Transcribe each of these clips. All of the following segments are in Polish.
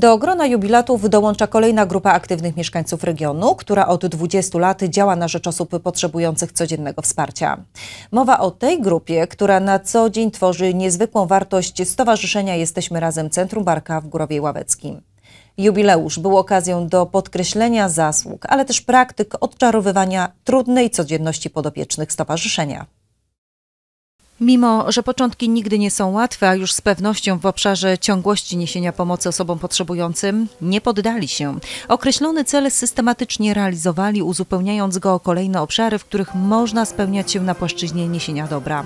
Do grona jubilatów dołącza kolejna grupa aktywnych mieszkańców regionu, która od 20 lat działa na rzecz osób potrzebujących codziennego wsparcia. Mowa o tej grupie, która na co dzień tworzy niezwykłą wartość Stowarzyszenia Jesteśmy Razem Centrum Barka w Górowie Ławeckim. Jubileusz był okazją do podkreślenia zasług, ale też praktyk odczarowywania trudnej codzienności podopiecznych stowarzyszenia. Mimo że początki nigdy nie są łatwe, a już z pewnością w obszarze ciągłości niesienia pomocy osobom potrzebującym, nie poddali się. Określony cel systematycznie realizowali, uzupełniając go o kolejne obszary, w których można spełniać się na płaszczyźnie niesienia dobra.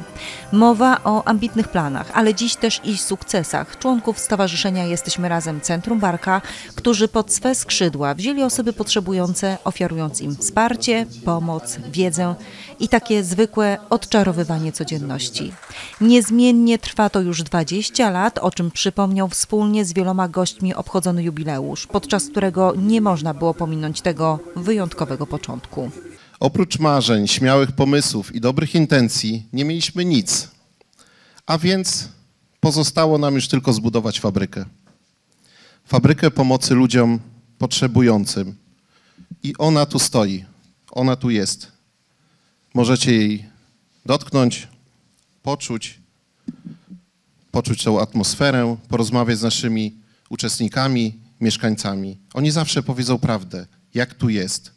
Mowa o ambitnych planach, ale dziś też i sukcesach członków Stowarzyszenia Jesteśmy Razem Centrum Barka, którzy pod swe skrzydła wzięli osoby potrzebujące, ofiarując im wsparcie, pomoc, wiedzę i takie zwykłe odczarowywanie codzienności. Niezmiennie trwa to już 20 lat, o czym przypomniał wspólnie z wieloma gośćmi obchodzony jubileusz, podczas którego nie można było pominąć tego wyjątkowego początku. Oprócz marzeń, śmiałych pomysłów i dobrych intencji nie mieliśmy nic, a więc pozostało nam już tylko zbudować fabrykę. Fabrykę pomocy ludziom potrzebującym. I ona tu stoi, ona tu jest. Możecie jej dotknąć, poczuć tą atmosferę, porozmawiać z naszymi uczestnikami, mieszkańcami. Oni zawsze powiedzą prawdę, jak tu jest,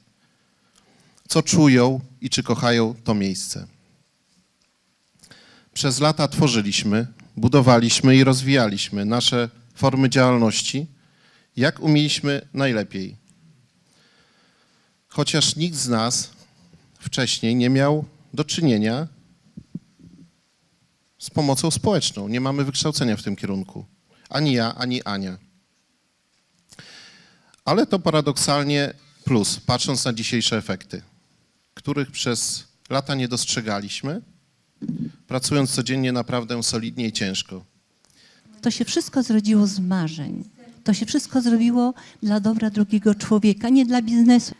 co czują i czy kochają to miejsce. Przez lata tworzyliśmy, budowaliśmy i rozwijaliśmy nasze formy działalności, jak umieliśmy najlepiej. Chociaż nikt z nas wcześniej nie miał do czynienia z pomocą społeczną. Nie mamy wykształcenia w tym kierunku. Ani ja, ani Ania. Ale to paradoksalnie plus, patrząc na dzisiejsze efekty, których przez lata nie dostrzegaliśmy, pracując codziennie naprawdę solidnie i ciężko. To się wszystko zrodziło z marzeń. To się wszystko zrobiło dla dobra drugiego człowieka, nie dla biznesu.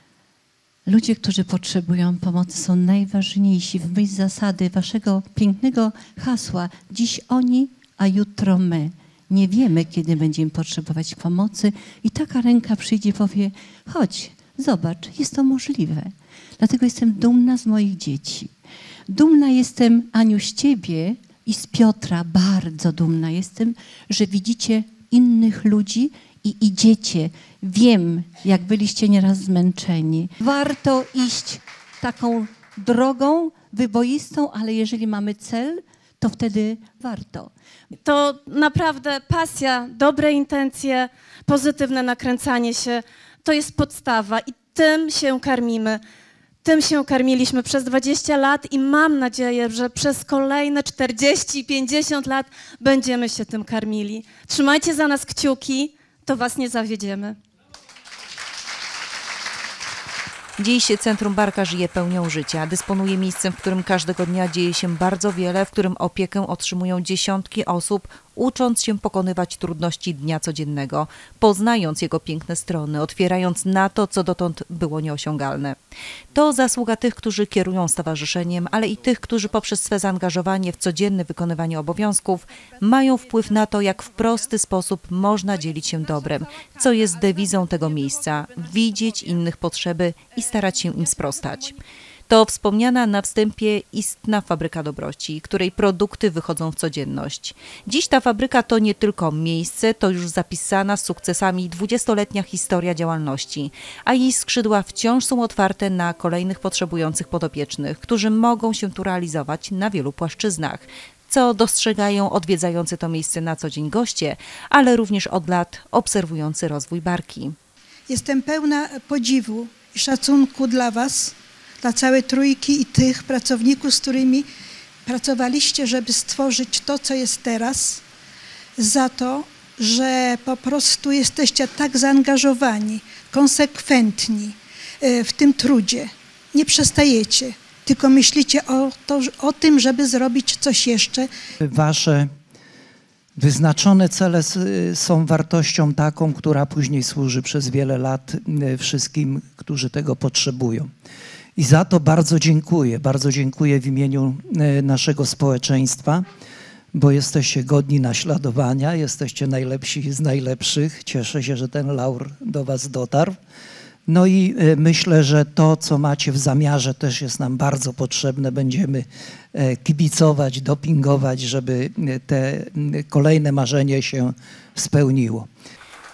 Ludzie, którzy potrzebują pomocy, są najważniejsi. W myśl zasady waszego pięknego hasła dziś oni, a jutro my. Nie wiemy, kiedy będziemy potrzebować pomocy i taka ręka przyjdzie i powie chodź, zobacz, jest to możliwe. Dlatego jestem dumna z moich dzieci. Dumna jestem, Aniu, z ciebie i z Piotra. Bardzo dumna jestem, że widzicie innych ludzi i idziecie. Wiem, jak byliście nieraz zmęczeni. Warto iść taką drogą wyboistą, ale jeżeli mamy cel, to wtedy warto. To naprawdę pasja, dobre intencje, pozytywne nakręcanie się, to jest podstawa i tym się karmimy. Tym się karmiliśmy przez 20 lat i mam nadzieję, że przez kolejne 40, 50 lat będziemy się tym karmili. Trzymajcie za nas kciuki, to was nie zawiedziemy. Dziś Centrum Barka żyje pełnią życia, dysponuje miejscem, w którym każdego dnia dzieje się bardzo wiele, w którym opiekę otrzymują dziesiątki osób, ucząc się pokonywać trudności dnia codziennego, poznając jego piękne strony, otwierając na to, co dotąd było nieosiągalne. To zasługa tych, którzy kierują stowarzyszeniem, ale i tych, którzy poprzez swe zaangażowanie w codzienne wykonywanie obowiązków mają wpływ na to, jak w prosty sposób można dzielić się dobrem, co jest dewizą tego miejsca – widzieć innych potrzeby i starać się im sprostać. To wspomniana na wstępie istna fabryka dobroci, której produkty wychodzą w codzienność. Dziś ta fabryka to nie tylko miejsce, to już zapisana z sukcesami 20-letnia historia działalności, a jej skrzydła wciąż są otwarte na kolejnych potrzebujących podopiecznych, którzy mogą się tu realizować na wielu płaszczyznach, co dostrzegają odwiedzający to miejsce na co dzień goście, ale również od lat obserwujący rozwój Barki. Jestem pełna podziwu i szacunku dla was, dla całej trójki i tych pracowników, z którymi pracowaliście, żeby stworzyć to, co jest teraz, za to, że po prostu jesteście tak zaangażowani, konsekwentni w tym trudzie. Nie przestajecie, tylko myślicie o tym, żeby zrobić coś jeszcze. Wasze wyznaczone cele są wartością taką, która później służy przez wiele lat wszystkim, którzy tego potrzebują. I za to bardzo dziękuję w imieniu naszego społeczeństwa. bo jesteście godni naśladowania, jesteście najlepsi z najlepszych. Cieszę się, że ten laur do was dotarł. No i myślę, że to, co macie w zamiarze, też jest nam bardzo potrzebne. Będziemy kibicować, dopingować, żeby te kolejne marzenie się spełniło.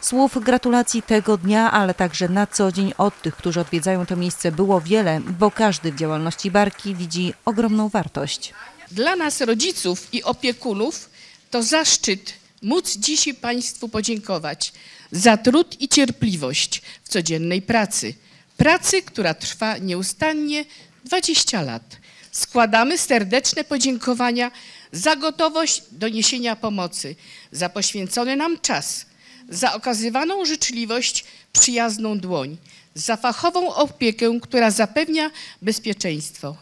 Słów gratulacji tego dnia, ale także na co dzień od tych, którzy odwiedzają to miejsce, było wiele, bo każdy w działalności Barki widzi ogromną wartość. Dla nas, rodziców i opiekunów, to zaszczyt móc dzisiaj Państwu podziękować za trud i cierpliwość w codziennej pracy. Pracy, która trwa nieustannie 20 lat. Składamy serdeczne podziękowania za gotowość do niesienia pomocy, za poświęcony nam czas, za okazywaną życzliwość, przyjazną dłoń, za fachową opiekę, która zapewnia bezpieczeństwo.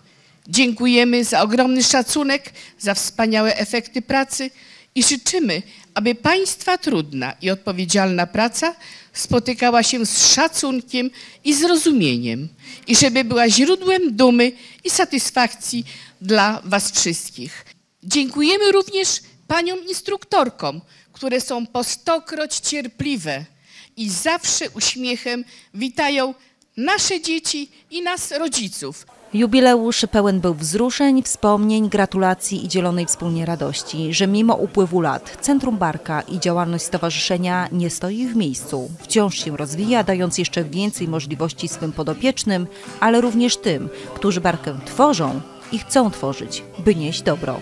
Dziękujemy za ogromny szacunek, za wspaniałe efekty pracy i życzymy, aby Państwa trudna i odpowiedzialna praca spotykała się z szacunkiem i zrozumieniem i żeby była źródłem dumy i satysfakcji dla Was wszystkich. Dziękujemy również paniom instruktorkom, które są po 100-kroć cierpliwe i zawsze uśmiechem witają nasze dzieci i nas, rodziców. Jubileusz pełen był wzruszeń, wspomnień, gratulacji i dzielonej wspólnie radości, że mimo upływu lat Centrum Barka i działalność stowarzyszenia nie stoi w miejscu. Wciąż się rozwija, dając jeszcze więcej możliwości swym podopiecznym, ale również tym, którzy Barkę tworzą i chcą tworzyć, by nieść dobro.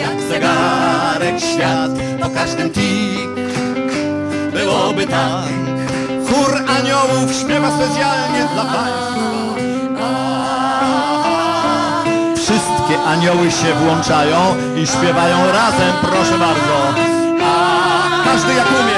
Jak zegarek świat o każdym tik byłoby tak. Chór aniołów śpiewa specjalnie dla Państwa. Wszystkie anioły się włączają i śpiewają razem, proszę bardzo. Każdy jak umie.